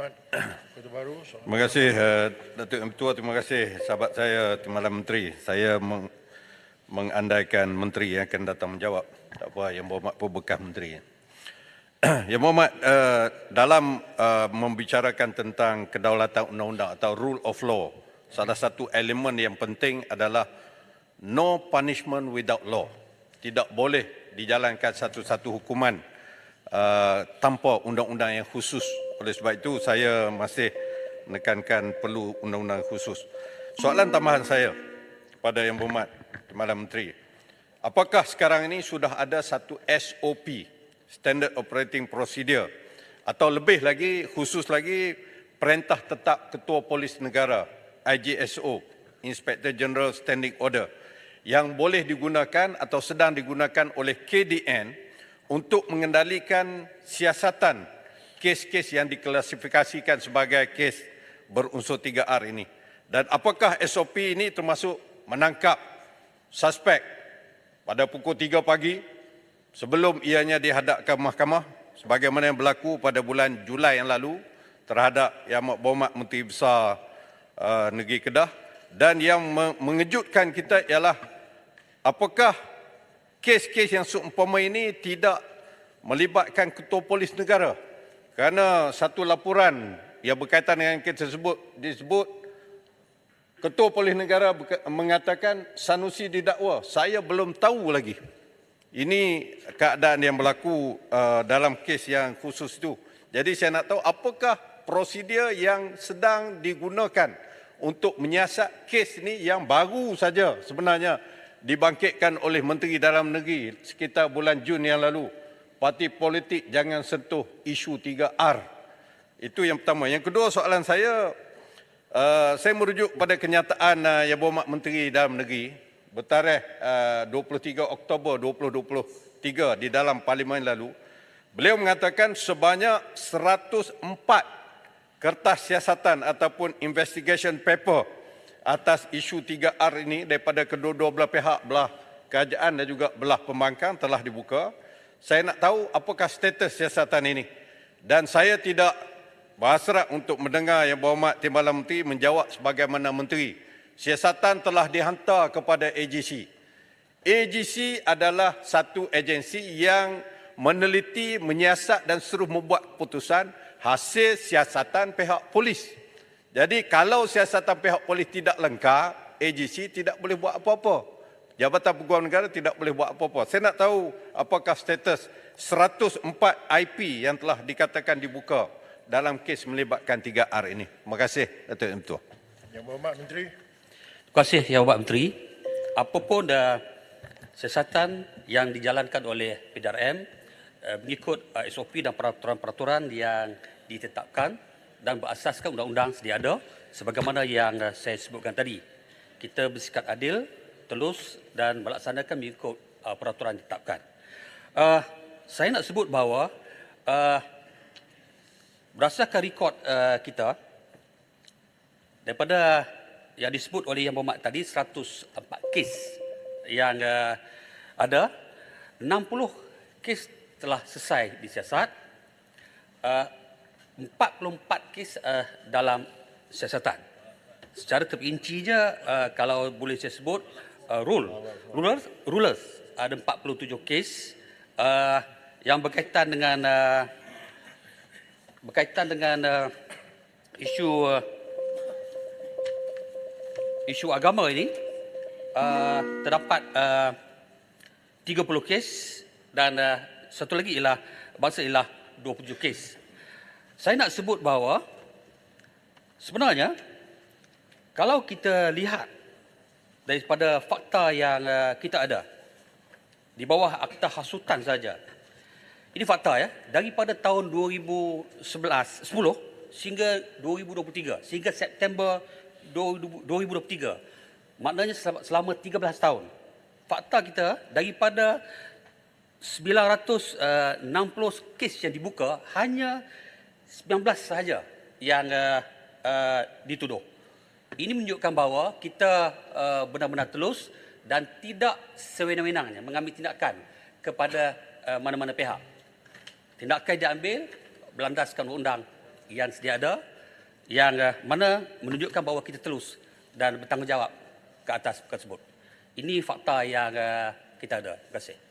Berhormat Kota Baru. Terima kasih Datuk Yang Bertuah, terima kasih sahabat saya timbalan menteri. Saya mengandaikan menteri yang akan datang menjawab. Tak apa, Yang Berhormat pun bekas menteri. Yang Berhormat, dalam membicarakan tentang kedaulatan undang-undang atau rule of law, salah satu elemen yang penting adalah no punishment without law. Tidak boleh dijalankan satu-satu hukuman tanpa undang-undang yang khusus. Oleh sebab itu, saya masih menekankan perlu undang-undang khusus. Soalan tambahan saya kepada Yang Berhormat Timbalan Menteri, apakah sekarang ini sudah ada satu SOP, Standard Operating Procedure, atau lebih lagi, khusus lagi, Perintah Tetap Ketua Polis Negara, IGSO, Inspector General Standing Order, yang boleh digunakan atau sedang digunakan oleh KDN untuk mengendalikan siasatan kes-kes yang diklasifikasikan sebagai kes berunsur 3R ini? Dan apakah SOP ini termasuk menangkap suspek pada pukul 3 pagi sebelum ianya dihadapkan mahkamah sebagaimana yang berlaku pada bulan Julai yang lalu terhadap Yang Berhormat Menteri Besar Negeri Kedah? Dan yang mengejutkan kita ialah apakah kes-kes yang seumpama ini tidak melibatkan Ketua Polis Negara, kerana satu laporan yang berkaitan dengan kes tersebut disebut Ketua Polis Negara mengatakan Sanusi didakwa, saya belum tahu lagi. Ini keadaan yang berlaku dalam kes yang khusus itu. Jadi saya nak tahu apakah prosedur yang sedang digunakan untuk menyiasat kes ini yang baru saja sebenarnya dibangkitkan oleh Menteri Dalam Negeri sekitar bulan Jun yang lalu. Parti politik jangan sentuh isu 3R. Itu yang pertama. Yang kedua, soalan saya merujuk pada kenyataan Yang Berhormat Menteri Dalam Negeri bertarikh 23 Oktober 2023 di dalam Parlimen lalu. Beliau mengatakan sebanyak 104 kertas siasatan ataupun investigation paper atas isu 3R ini daripada kedua-dua belah pihak, belah kerajaan dan juga belah pembangkang, telah dibuka. Saya nak tahu apakah status siasatan ini. Dan saya tidak berhasrat untuk mendengar Yang Berhormat Timbalan Menteri menjawab sebagaimana menteri. Siasatan telah dihantar kepada AGC. AGC adalah satu agensi yang meneliti, menyiasat dan suruh membuat keputusan hasil siasatan pihak polis. Jadi kalau siasatan pihak polis tidak lengkap, AGC tidak boleh buat apa-apa. Jabatan Peguam Negara tidak boleh buat apa-apa. Saya nak tahu apakah status 104 IP yang telah dikatakan dibuka dalam kes melibatkan 3R ini. Terima kasih, Datuk Yang Bertuah. Yang Berhormat Menteri. Terima kasih, Yang Berhormat Menteri. Apapun siasatan yang dijalankan oleh PDRM mengikut SOP dan peraturan-peraturan yang ditetapkan dan berasaskan undang-undang sedia ada sebagaimana yang saya sebutkan tadi. Kita bersikap adil, telus dan melaksanakan mengikut peraturan ditetapkan. Saya nak sebut bahawa berdasarkan rekod kita daripada yang disebut oleh Yang Berhormat tadi 104 kes yang ada, 60 kes telah selesai disiasat, 44 kes dalam siasatan. Secara terperincinya, kalau boleh saya sebut, rulers ada 47 kes yang berkaitan dengan isu agama ini. Terdapat 30 kes dan satu lagi ialah bangsa ialah 27 kes. Saya nak sebut bahawa sebenarnya kalau kita lihat daripada fakta yang kita ada di bawah Akta Hasutan saja. Ini fakta ya, daripada tahun 2010 sehingga 2023, sehingga September 2023. Maknanya selama 13 tahun. Fakta kita daripada 960 kes yang dibuka, hanya 19 sahaja yang dituduh. Ini menunjukkan bahawa kita benar-benar telus dan tidak sewenang-wenangnya mengambil tindakan kepada mana-mana pihak. Tindakan diambil berlandaskan undang yang sedia ada, yang mana menunjukkan bahawa kita telus dan bertanggungjawab ke atas perkara tersebut. Ini fakta yang kita ada. Terima kasih.